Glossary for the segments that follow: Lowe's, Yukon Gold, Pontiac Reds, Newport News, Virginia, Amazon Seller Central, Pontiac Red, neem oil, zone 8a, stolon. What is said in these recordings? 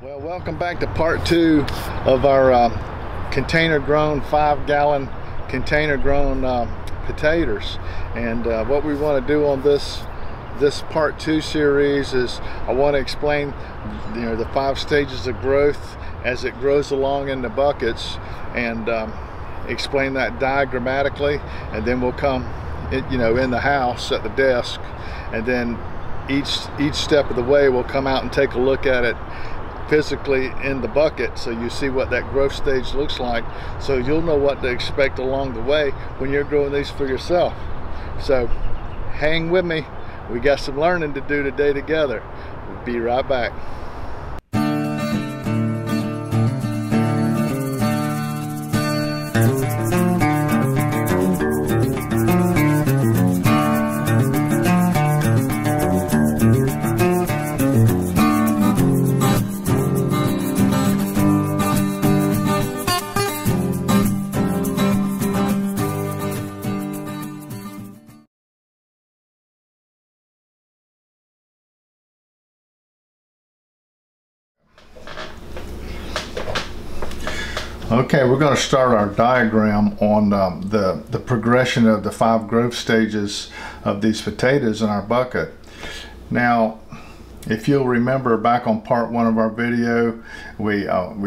Well, welcome back to part two of our container grown 5 gallon container grown potatoes. And what we want to do on this part two series is I want to explain, you know, the 5 stages of growth as it grows along in the buckets, and explain that diagrammatically, and then we'll come, you know, in the house at the desk, and then each step of the way we'll come out and take a look at it physically in the bucket, so you see what that growth stage looks like, so you'll know what to expect along the way when you're growing these for yourself. So hang with me, we got some learning to do today together. We'll be right back. Okay, we're going to start our diagram on the progression of the 5 growth stages of these potatoes in our bucket. Now, if you'll remember back on part one of our video, we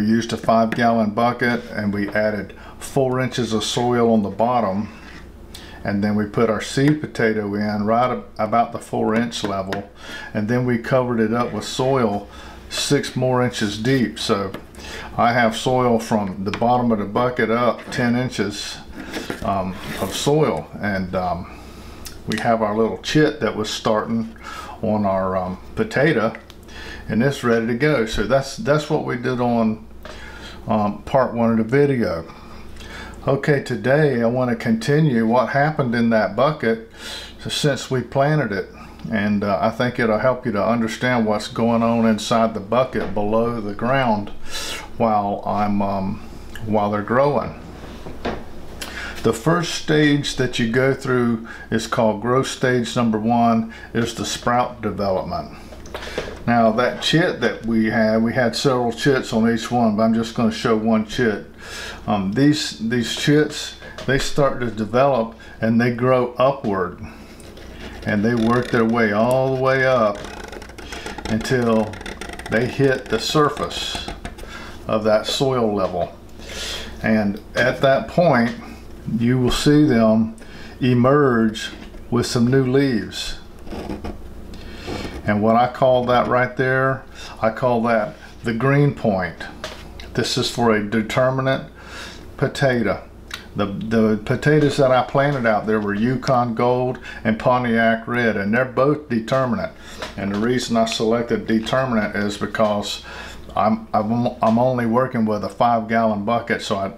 used a 5 gallon bucket and we added 4 inches of soil on the bottom, and then we put our seed potato in right about the 4 inch level, and then we covered it up with soil 6 more inches deep. So I have soil from the bottom of the bucket up 10 inches of soil, and we have our little chit that was starting on our potato, and it's ready to go. So that's what we did on part one of the video. Okay, today I want to continue what happened in that bucket since we planted it, and I think it'll help you to understand what's going on inside the bucket below the ground while I'm while they're growing. The first stage that you go through is called growth stage number 1, is the sprout development. Now that chit that we had several chits on each one, but I'm just going to show one chit. These chits, they start to develop and they grow upward, and they work their way all the way up until they hit the surface of that soil level. And at that point, you will see them emerge with some new leaves. And what I call that right there, I call that the green point. This is for a determinate potato. The potatoes that I planted out there were Yukon Gold and Pontiac Red, and they're both determinate. And the reason I selected determinate is because I'm only working with a 5 gallon bucket, so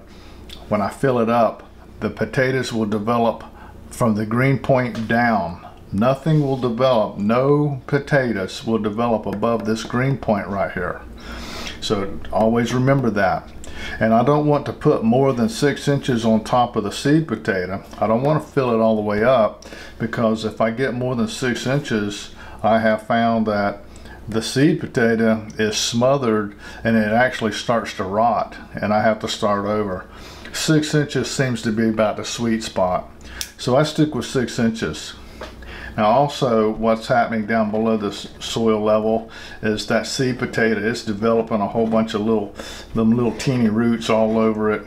when I fill it up, the potatoes will develop from the green point down. Nothing will develop, no potatoes will develop above this green point right here. So always remember that. And I don't want to put more than 6 inches on top of the seed potato. I don't want to fill it all the way up, because if I get more than 6 inches, I have found that the seed potato is smothered and it actually starts to rot, and I have to start over. 6 inches seems to be about the sweet spot, so I stick with 6 inches. Now also, what's happening down below this soil level is that seed potato is developing a whole bunch of little teeny roots all over it.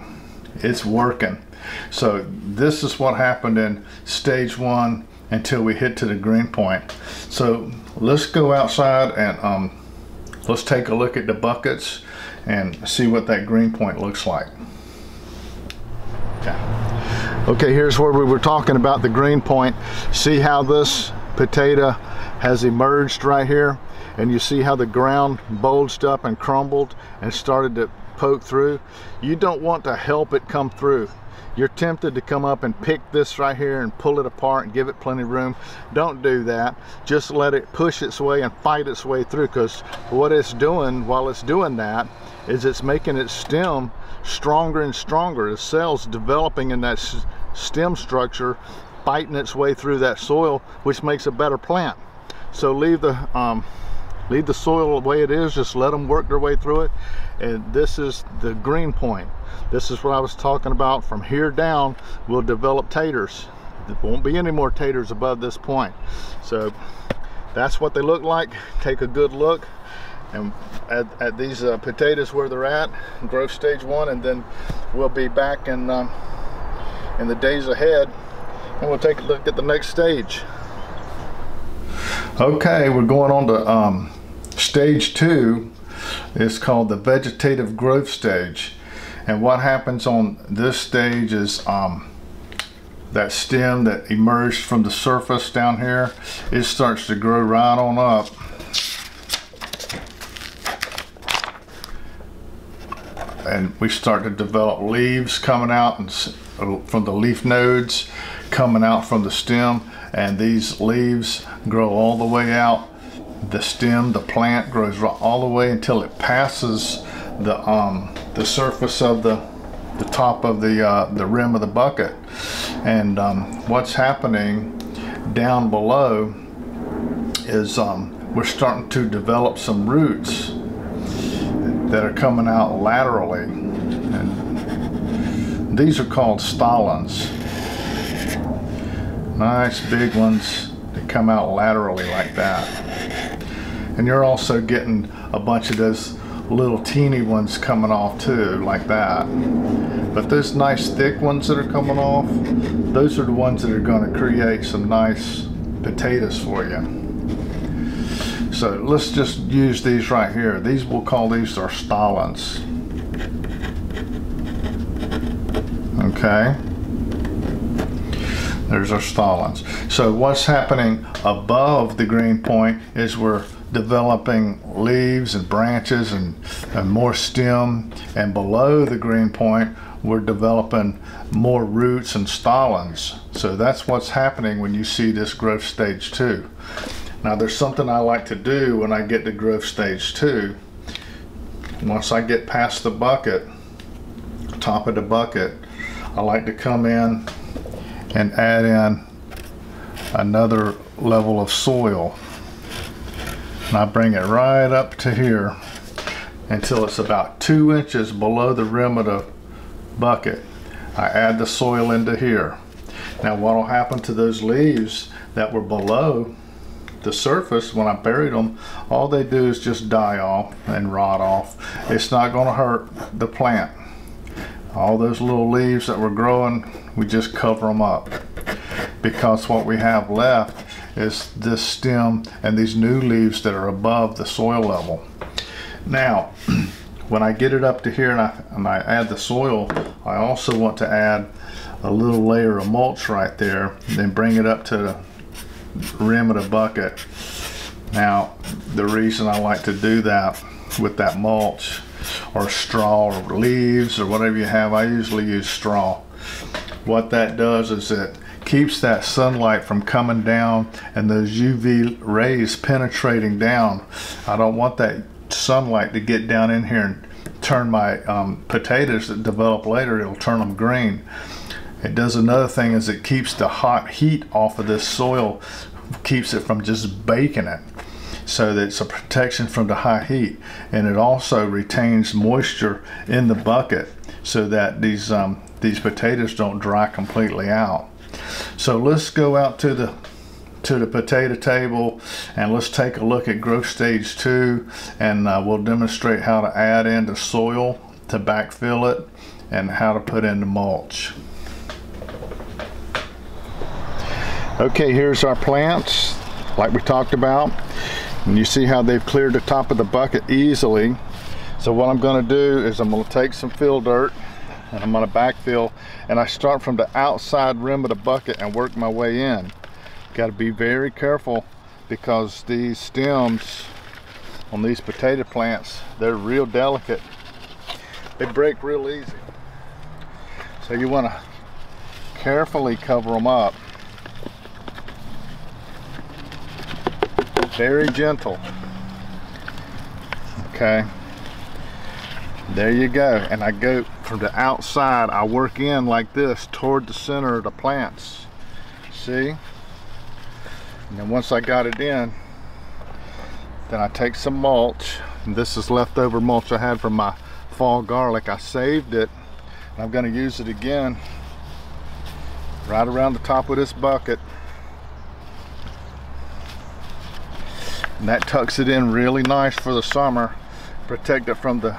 It's working. So this is what happened in stage 1 until we hit to the green point. So let's go outside and let's take a look at the buckets and see what that green point looks like. Okay, here's where we were talking about the green point. See how this potato has emerged right here, and you see how the ground bulged up and crumbled and started to poke through. You don't want to help it come through. You're tempted to come up and pick this right here and pull it apart and give it plenty of room. Don't do that. Just let it push its way and fight its way through, because what it's doing while it's doing that is it's making its stem stronger and stronger. The cells developing in that stem structure, fighting its way through that soil, which makes a better plant. So leave the Leave the soil the way it is, just let them work their way through it. And this is the green point. This is what I was talking about. From here down, we'll develop taters. There won't be any more taters above this point. So that's what they look like. Take a good look. And at these potatoes where they're at, growth stage one, and then we'll be back in the days ahead, and we'll take a look at the next stage. Okay, we're going on to stage two. It's called the vegetative growth stage, and what happens on this stage is that stem that emerged from the surface down here, it starts to grow right on up. And we start to develop leaves coming out and from the leaf nodes, coming out from the stem, and these leaves grow all the way out. The stem, the plant grows all the way until it passes the surface of the top of the rim of the bucket. And what's happening down below is we're starting to develop some roots that are coming out laterally, and these are called stolons. Nice big ones that come out laterally like that. And you're also getting a bunch of those little teeny ones coming off too, like that. But those nice thick ones that are coming off, those are the ones that are going to create some nice potatoes for you. So let's just use these right here. These, we'll call these our stolons. Okay. There's our stolons. So what's happening above the green point is we're developing leaves and branches and more stem. And below the green point, we're developing more roots and stolons. So that's what's happening when you see this growth stage two. Now there's something I like to do when I get to growth stage two. Once I get past the bucket, top of the bucket, I like to come in and add in another level of soil. And I bring it right up to here until it's about 2 inches below the rim of the bucket. I add the soil into here. Now what will happen to those leaves that were below the surface when I buried them, all they do is just die off and rot off. It's not going to hurt the plant. All those little leaves that were growing, we just cover them up, because what we have left is this stem and these new leaves that are above the soil level. Now when I get it up to here and I add the soil, I also want to add a little layer of mulch right there, then bring it up to the rim of the bucket. Now the reason I like to do that with that mulch or straw or leaves or whatever you have, I usually use straw. What that does is it keeps that sunlight from coming down and those UV rays penetrating down. I don't want that sunlight to get down in here and turn my potatoes that develop later, it'll turn them green. It does another thing is it keeps the hot heat off of this soil, keeps it from just baking it. So that it's a protection from the high heat, and it also retains moisture in the bucket so that these potatoes don't dry completely out. So let's go out to the potato table and let's take a look at growth stage two, and we'll demonstrate how to add in the soil to backfill it and how to put in the mulch. Okay, here's our plants, like we talked about. And you see how they've cleared the top of the bucket easily. So what I'm gonna do is I'm gonna take some fill dirt and I'm gonna backfill, and I start from the outside rim of the bucket and work my way in. Gotta be very careful, because these stems on these potato plants, they're real delicate. They break real easy. So you wanna carefully cover them up. Very gentle. Okay, there you go. And I go from the outside, I work in like this toward the center of the plants, see? And then once I got it in, Then I take some mulch. This is leftover mulch I had from my fall garlic. I saved it, and I'm gonna use it again right around the top of this bucket. And that tucks it in really nice for the summer, protect it from the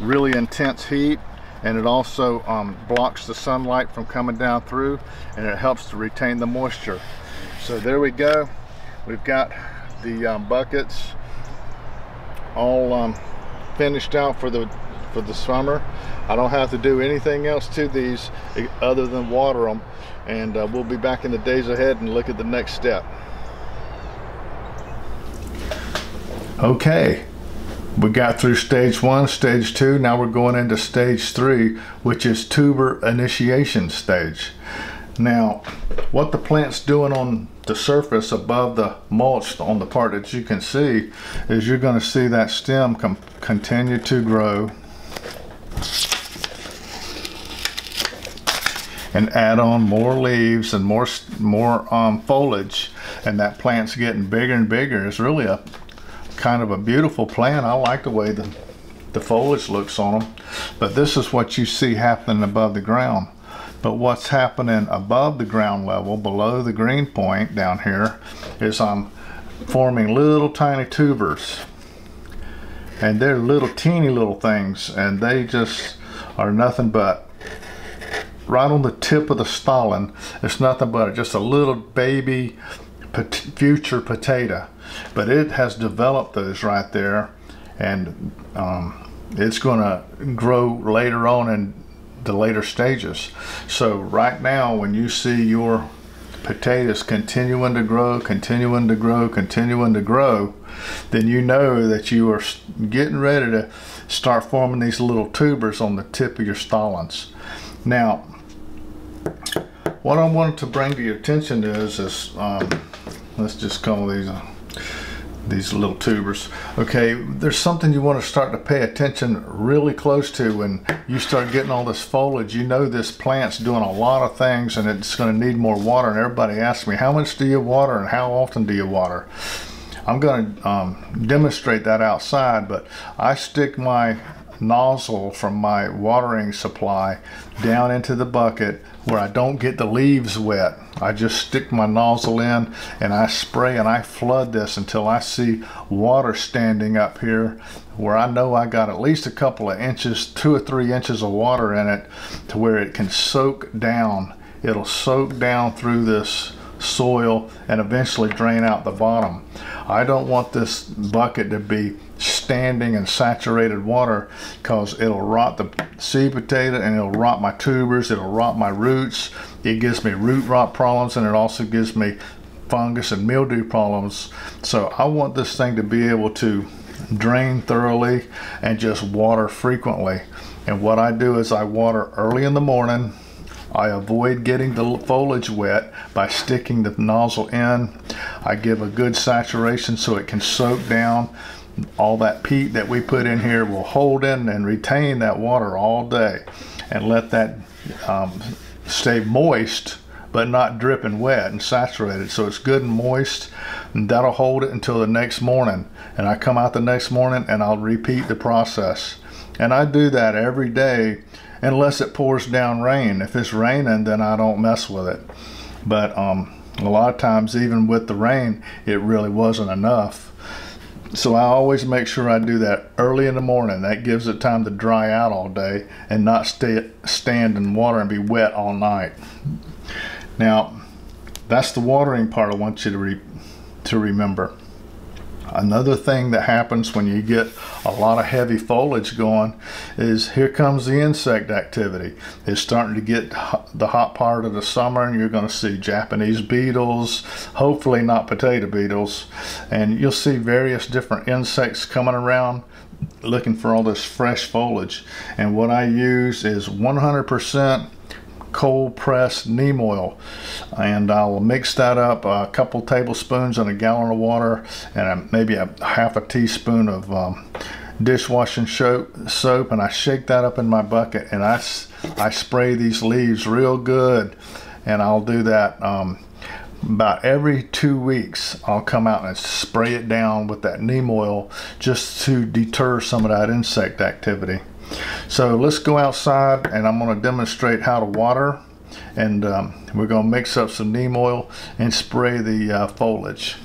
really intense heat, and it also blocks the sunlight from coming down through, and it helps to retain the moisture. So there we go. We've got the buckets all finished out for the summer. I don't have to do anything else to these other than water them, and we'll be back in the days ahead and look at the next step. Okay, we got through stage one, stage two. Now we're going into stage three, which is tuber initiation stage. Now, what the plant's doing on the surface above the mulch, on the part that you can see, is you're going to see that stem continue to grow and add on more leaves and more foliage, and that plant's getting bigger and bigger. It's really a kind of a beautiful plant. I like the way the foliage looks on them, but this is what you see happening above the ground. But what's happening above the ground level, below the green point down here, is I'm forming little tiny tubers, and they're little teeny little things, and they just are nothing but right on the tip of the stalling. It's nothing but just a little baby future potato, but it has developed those right there, and it's going to grow later on in the later stages. So right now, when you see your potatoes continuing to grow, then you know that you are getting ready to start forming these little tubers on the tip of your stallings. Now, what I wanted to bring to your attention is let's just call these little tubers. Okay, there's something you want to start to pay attention really close to when you start getting all this foliage. You know this plant's doing a lot of things, and it's going to need more water. And everybody asks me, how much do you water and how often do you water? I'm going to demonstrate that outside, but I stick my nozzle from my watering supply down into the bucket where I don't get the leaves wet. I just stick my nozzle in and I spray and I flood this until I see water standing up here where I know I got at least a couple of inches, 2 or 3 inches of water in it, to where it can soak down. It'll soak down through this soil and eventually drain out the bottom. I don't want this bucket to be standing in saturated water, because it'll rot the seed potato, and it'll rot my tubers, it'll rot my roots. It gives me root rot problems, and it also gives me fungus and mildew problems. So I want this thing to be able to drain thoroughly and just water frequently. And what I do is I water early in the morning. I avoid getting the foliage wet by sticking the nozzle in. I give a good saturation so it can soak down. All that peat that we put in here will hold in and retain that water all day, and let that stay moist but not dripping wet and saturated. So it's good and moist, and that'll hold it until the next morning. And I come out the next morning and I'll repeat the process. And I do that every day unless it pours down rain. If it's raining, then I don't mess with it. But a lot of times, even with the rain, it really wasn't enough. So I always make sure I do that early in the morning. That gives it time to dry out all day and not stand in water and be wet all night. Now, that's the watering part I want you to remember. Another thing that happens when you get a lot of heavy foliage going is here comes the insect activity. It's starting to get the hot part of the summer, and you're going to see Japanese beetles, hopefully not potato beetles, and you'll see various different insects coming around looking for all this fresh foliage. And what I use is 100% cold pressed neem oil, and I'll mix that up a couple tablespoons in a gallon of water, and maybe a half a teaspoon of dishwashing soap, and I shake that up in my bucket, and I spray these leaves real good. And I'll do that about every 2 weeks, I'll come out and spray it down with that neem oil just to deter some of that insect activity. So let's go outside and I'm going to demonstrate how to water, and we're going to mix up some neem oil and spray the foliage.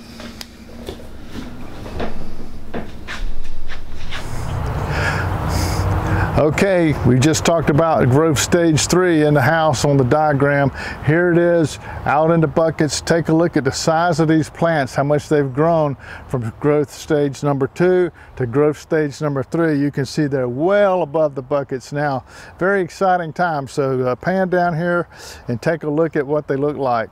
Okay, we just talked about growth stage 3 in the house on the diagram. Here it is out in the buckets. Take a look at the size of these plants, how much they've grown from growth stage number 2 to growth stage number 3. You can see they're well above the buckets now. Very exciting time. So pan down here and take a look at what they look like.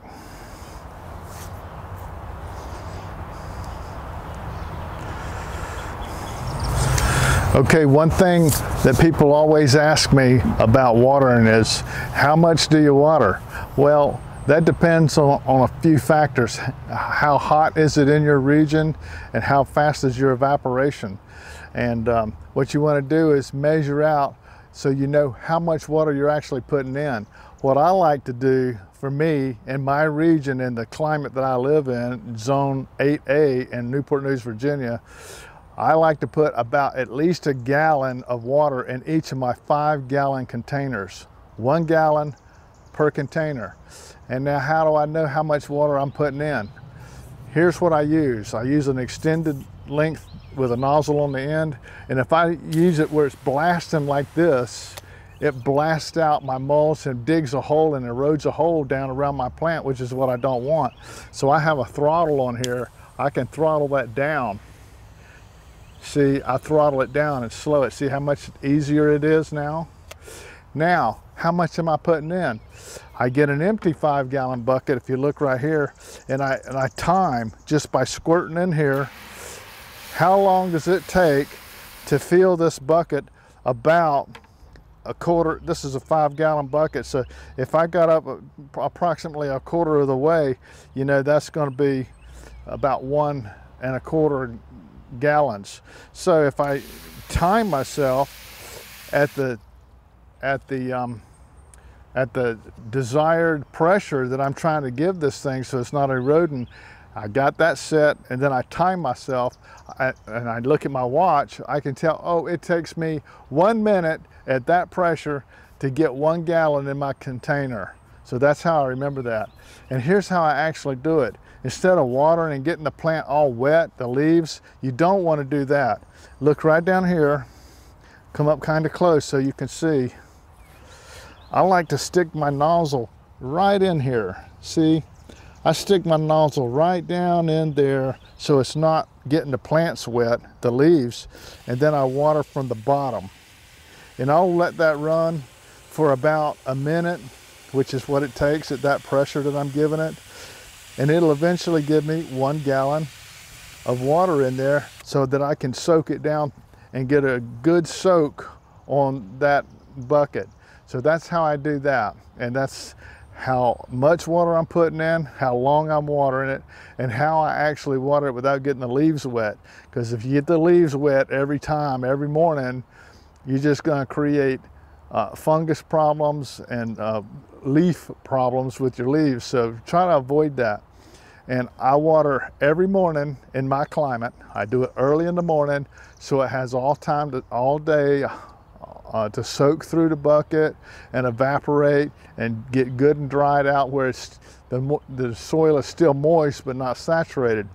Okay, one thing that people always ask me about watering is, how much do you water? Well, that depends on a few factors. How hot is it in your region, and how fast is your evaporation? And what you want to do is measure out so you know how much water you're actually putting in. What I like to do for me in my region, in the climate that I live in, zone 8a in Newport News, Virginia, I like to put about at least a gallon of water in each of my 5-gallon containers. 1 gallon per container. And now how do I know how much water I'm putting in? Here's what I use. I use an extended length with a nozzle on the end. And if I use it where it's blasting like this, it blasts out my mulch and digs a hole and erodes a hole down around my plant, which is what I don't want. So I have a throttle on here. I can throttle that down. See, I throttle it down and slow it. See how much easier it is now? Now, how much am I putting in? I get an empty 5-gallon bucket, if you look right here, and I time just by squirting in here. How long does it take to fill this bucket? About a quarter. This is a 5-gallon bucket, so if I got up approximately a quarter of the way, you know, that's going to be about 1 1/4 gallons. So if I time myself at the desired pressure that I'm trying to give this thing, so it's not eroding, I got that set, and then I time myself, and I look at my watch. I can tell, oh, it takes me 1 minute at that pressure to get 1 gallon in my container. So that's how I remember that. And here's how I actually do it. Instead of watering and getting the plant all wet, the leaves, you don't want to do that. Look right down here, come up kind of close so you can see. I like to stick my nozzle right in here. See, I stick my nozzle right down in there so it's not getting the plants wet, the leaves, and then I water from the bottom. And I'll let that run for about a minute, which is what it takes at that pressure that I'm giving it. And it'll eventually give me 1 gallon of water in there so that I can soak it down and get a good soak on that bucket. So that's how I do that. And that's how much water I'm putting in, how long I'm watering it, and how I actually water it without getting the leaves wet. Because if you get the leaves wet every time, every morning, you're just gonna create fungus problems and leaf problems with your leaves. So try to avoid that. And I water every morning in my climate. I do it early in the morning so it has all day to soak through the bucket and evaporate and get good and dried out where it's the soil is still moist but not saturated.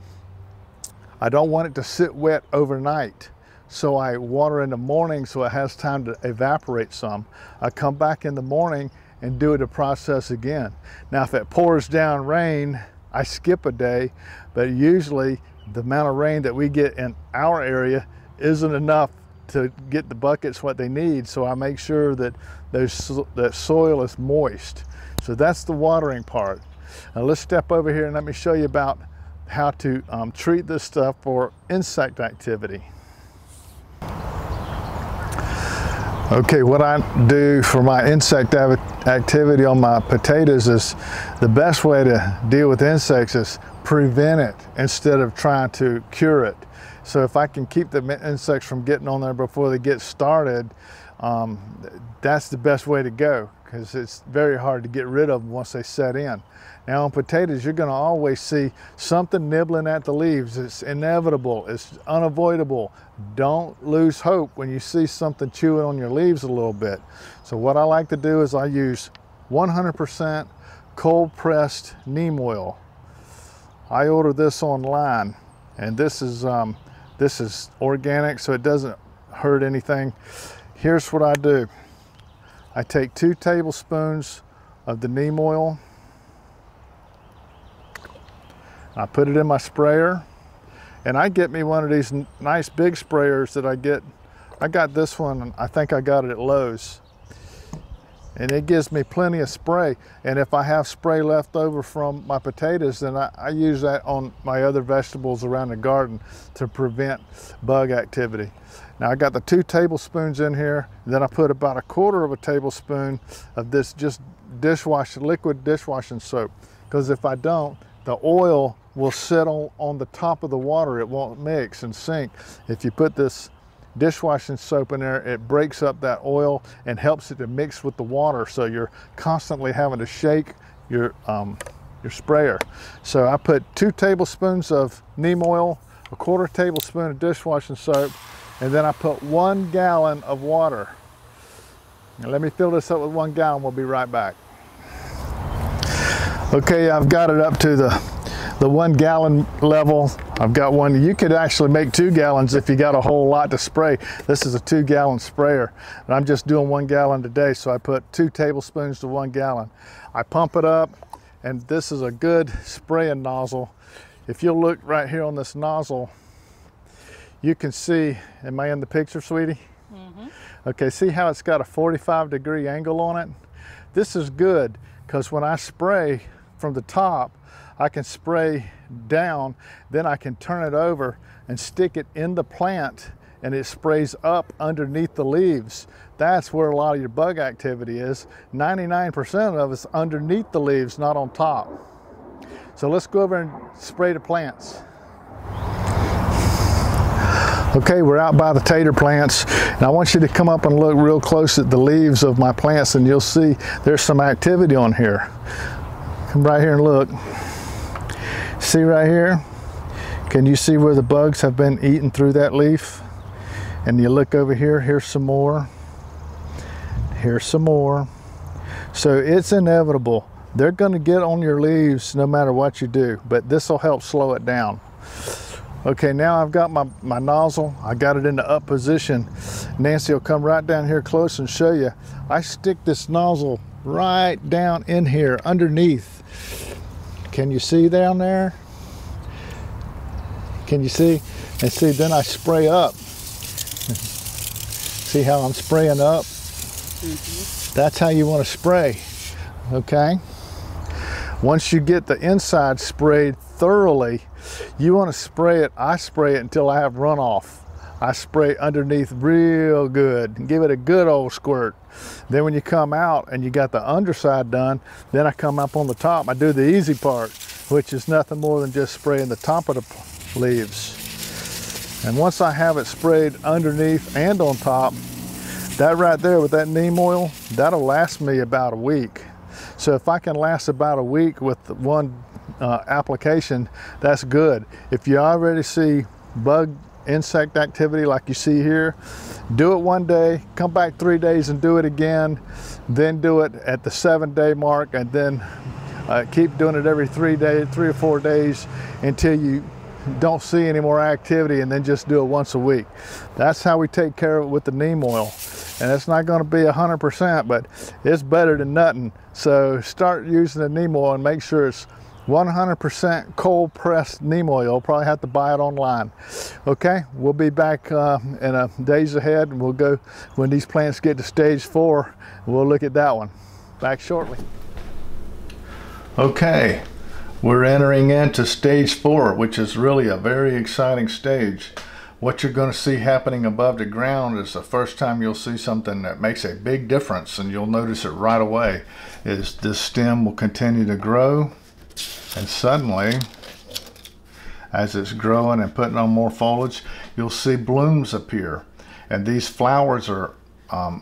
I don't want it to sit wet overnight. So I water in the morning so it has time to evaporate some. I come back in the morning and do the process again. Now if it pours down rain, I skip a day, but usually the amount of rain that we get in our area isn't enough to get the buckets what they need, so I make sure that that soil is moist. So that's the watering part. Now let's step over here and let me show you about how to treat this stuff for insect activity. Okay, what I do for my insect activity on my potatoes is the best way to deal with insects is prevent it instead of trying to cure it. So if I can keep the insects from getting on there before they get started, that's the best way to go, because it's very hard to get rid of them once they set in. Now on potatoes, you're going to always see something nibbling at the leaves. It's inevitable. It's unavoidable. Don't lose hope when you see something chewing on your leaves a little bit. So what I like to do is I use 100% cold-pressed neem oil. I order this online, and this is organic, so it doesn't hurt anything. Here's what I do. I take 2 tablespoons of the neem oil. I put it in my sprayer, and I get me one of these nice big sprayers that I get. I got this one, I think I got it at Lowe's, and it gives me plenty of spray. And if I have spray left over from my potatoes, then I use that on my other vegetables around the garden to prevent bug activity. Now I got the 2 tablespoons in here, then I put about 1/4 tablespoon of this just liquid dishwashing soap. Because if I don't, the oil will sit on the top of the water. It won't mix and sink. If you put this dishwashing soap in there, it breaks up that oil and helps it to mix with the water. So you're constantly having to shake your sprayer. So I put 2 tablespoons of neem oil, 1/4 tablespoon of dishwashing soap, and then I put 1 gallon of water. Now let me fill this up with 1 gallon. We'll be right back. Okay, I've got it up to the 1 gallon level. I've got one. You could actually make 2 gallons if you got a whole lot to spray. This is a 2 gallon sprayer, and I'm just doing 1 gallon today, so I put 2 tablespoons to 1 gallon. I pump it up, and this is a good spraying nozzle. If you'll look right here on this nozzle, you can see, am I in the picture, sweetie? Mm-hmm. Okay, see how it's got a 45-degree angle on it? This is good, because when I spray from the top, I can spray down, then I can turn it over and stick it in the plant, and it sprays up underneath the leaves. That's where a lot of your bug activity is. 99% of it's underneath the leaves, not on top. So let's go over and spray the plants. Okay, we're out by the tater plants, and I want you to come up and look real close at the leaves of my plants, and you'll see there's some activity on here. Come right here and look. See right here? Can you see where the bugs have been eating through that leaf? And you look over here, here's some more. Here's some more. So it's inevitable. They're gonna get on your leaves no matter what you do, but this will help slow it down. Okay, now I've got my nozzle. I got it in the up position. Nancy will come right down here close and show you. I stick this nozzle right down in here underneath. Can you see down there? Can you see? And see, then I spray up. See how I'm spraying up? Mm-hmm. That's how you want to spray, okay? Once you get the inside sprayed thoroughly, you want to spray it. I spray it until I have runoff. I spray underneath real good and give it a good old squirt. Then when you come out and you got the underside done, then I come up on the top. I do the easy part, which is nothing more than just spraying the top of the leaves. And once I have it sprayed underneath and on top, that right there with that neem oil, that'll last me about a week. So if I can last about a week with one application, that's good. If you already see bug insect activity like you see here, do it one day, come back 3 days and do it again, then do it at the 7-day mark, and then keep doing it every 3 or 4 days until you don't see any more activity, and then just do it once a week. That's how we take care of it with the neem oil. And it's not going to be 100%, but it's better than nothing. So start using the neem oil and make sure it's 100% cold pressed neem oil. You'll probably have to buy it online. Okay, we'll be back in days ahead, and we'll go when these plants get to stage 4. We'll look at that one. Back shortly. Okay, we're entering into stage 4, which is really a very exciting stage. What you're going to see happening above the ground is the first time you'll see something that makes a big difference, and you'll notice it right away. Is this stem will continue to grow, and suddenly as it's growing and putting on more foliage, you'll see blooms appear. And these flowers are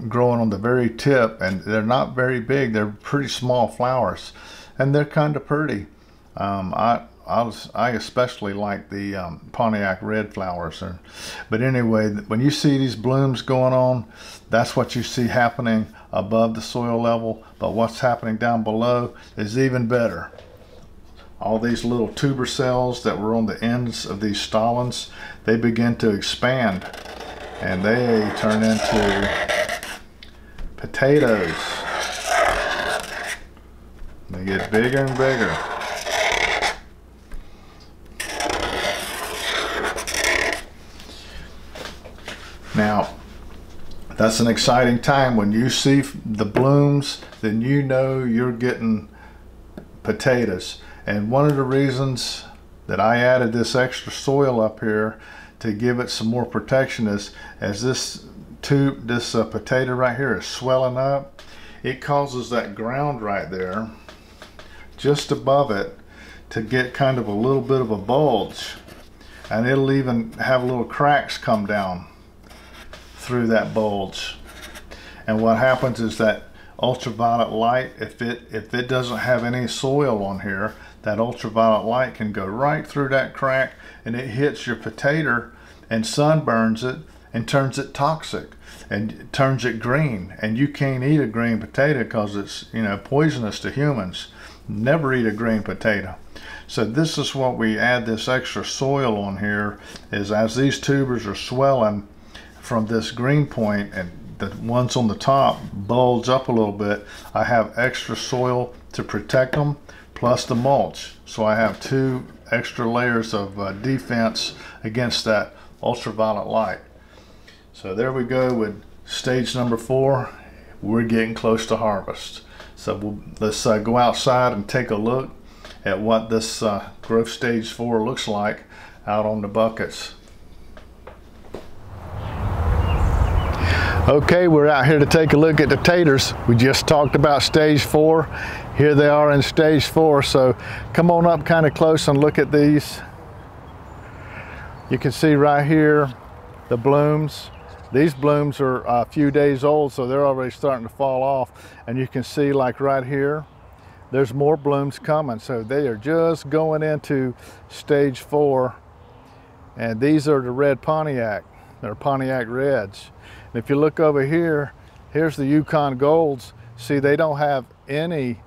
growing on the very tip, and they're not very big. They're pretty small flowers, and they're kind of pretty. I especially like the Pontiac Red flowers. But anyway, when you see these blooms going on, that's what you see happening above the soil level. But what's happening down below is even better. All these little tuber cells that were on the ends of these stamens, they begin to expand, and they turn into potatoes. They get bigger and bigger. Now, that's an exciting time. When you see the blooms, then you know you're getting potatoes. And one of the reasons that I added this extra soil up here to give it some more protection is as this tube, this potato right here is swelling up, it causes that ground right there, just above it, to get kind of a little bit of a bulge. And it'll even have little cracks come down through that bulge. And what happens is that ultraviolet light, if it doesn't have any soil on here, that ultraviolet light can go right through that crack, and it hits your potato and sunburns it and turns it toxic and turns it green. And you can't eat a green potato because it's, you know, poisonous to humans. Never eat a green potato. So this is what we add this extra soil on here, is as these tubers are swelling from this green point and the ones on the top bulge up a little bit, I have extra soil to protect them, plus the mulch. So I have two extra layers of defense against that ultraviolet light. So there we go with stage number 4. We're getting close to harvest. So let's go outside and take a look at what this growth stage 4 looks like out on the buckets. Okay, we're out here to take a look at the taters. We just talked about stage 4. Here they are in stage 4, so come on up kind of close and look at these. You can see right here the blooms. These blooms are a few days old, so they're already starting to fall off. And you can see, like right here, there's more blooms coming. So they are just going into stage 4. And these are the red Pontiac. They're Pontiac Reds. And if you look over here, here's the Yukon Golds. See, they don't have any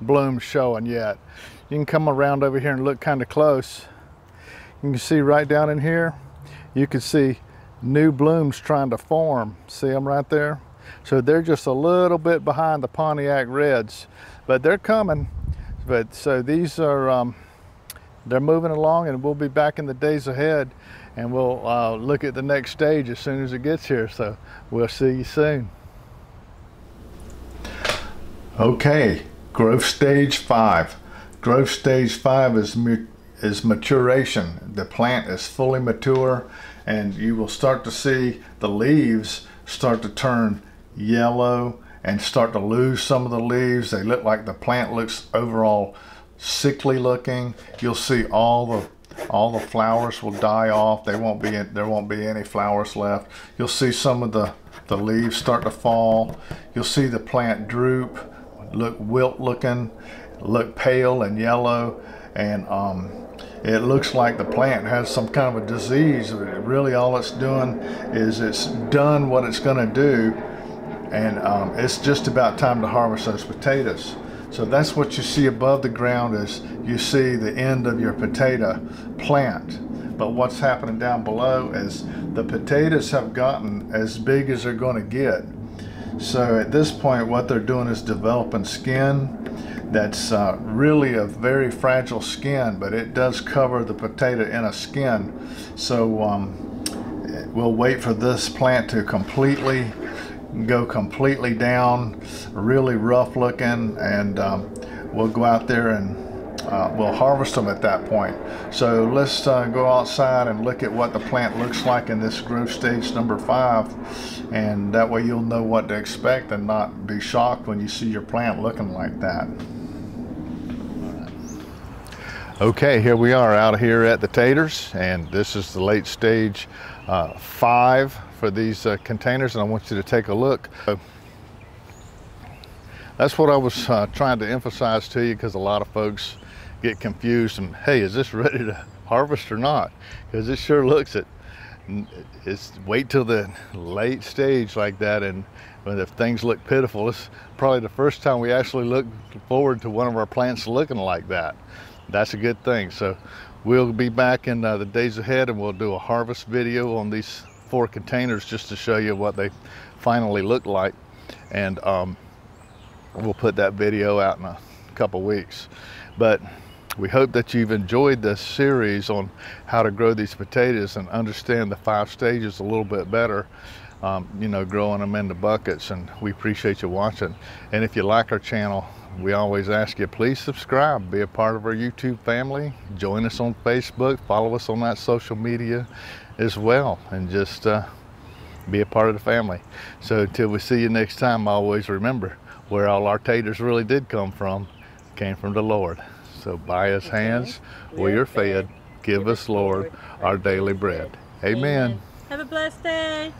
blooms showing yet. You can come around over here and look kind of close. You can see right down in here, you can see new blooms trying to form. See them right there? So they're just a little bit behind the Pontiac Reds, but they're coming. But so these are, they're moving along, and we'll be back in the days ahead, and we'll look at the next stage as soon as it gets here. So we'll see you soon. Okay, growth stage 5. Growth stage 5 is maturation. The plant is fully mature, and you will start to see the leaves start to turn yellow and start to lose some of the leaves. They look like the plant looks overall sickly looking. You'll see all the flowers will die off. There won't be any flowers left. You'll see some of the leaves start to fall. You'll see the plant droop, look wilt looking, look pale and yellow, and it looks like the plant has some kind of a disease. Really, all it's doing is it's done what it's going to do, and it's just about time to harvest those potatoes. So that's what you see above the ground, is you see the end of your potato plant. But what's happening down below is the potatoes have gotten as big as they're going to get. So at this point, what they're doing is developing skin. That's really a very fragile skin, but it does cover the potato in a skin. So we'll wait for this plant to go completely down, really rough looking, and we'll go out there and we'll harvest them at that point. So let's go outside and look at what the plant looks like in this growth stage number 5, and that way you'll know what to expect and not be shocked when you see your plant looking like that. Okay, here we are out here at the taters, and this is the late stage 5 for these containers, and I want you to take a look. That's what I was trying to emphasize to you, because a lot of folks get confused and, hey, is this ready to harvest or not? Because it sure looks it. It's wait till the late stage like that, and if things look pitiful, it's probably the first time we actually look forward to one of our plants looking like that. That's a good thing. So we'll be back in the days ahead, and we'll do a harvest video on these 4 containers just to show you what they finally look like. And we'll put that video out in a couple weeks. But we hope that you've enjoyed this series on how to grow these potatoes and understand the 5 stages a little bit better. You know, growing them into buckets, and we appreciate you watching. And if you like our channel, we always ask you, please subscribe, be a part of our YouTube family, join us on Facebook, follow us on that social media as well, and just be a part of the family. So until we see you next time, always remember where all our taters really did come from. It came from the Lord. So by his hands we are fed. Give us, Lord, our daily bread. Amen. Have a blessed day.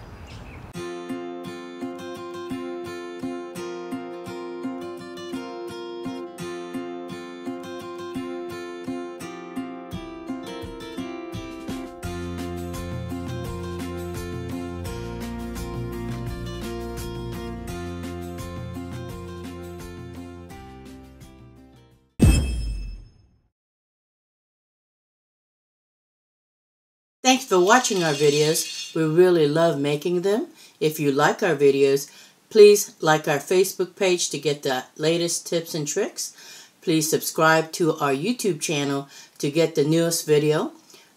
Thanks for watching our videos. We really love making them. If you like our videos, please like our Facebook page to get the latest tips and tricks. Please subscribe to our YouTube channel to get the newest video.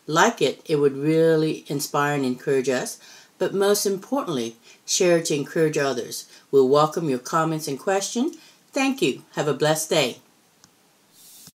Like it, it would really inspire and encourage us. But most importantly, share it to encourage others. We'll welcome your comments and questions. Thank you. Have a blessed day.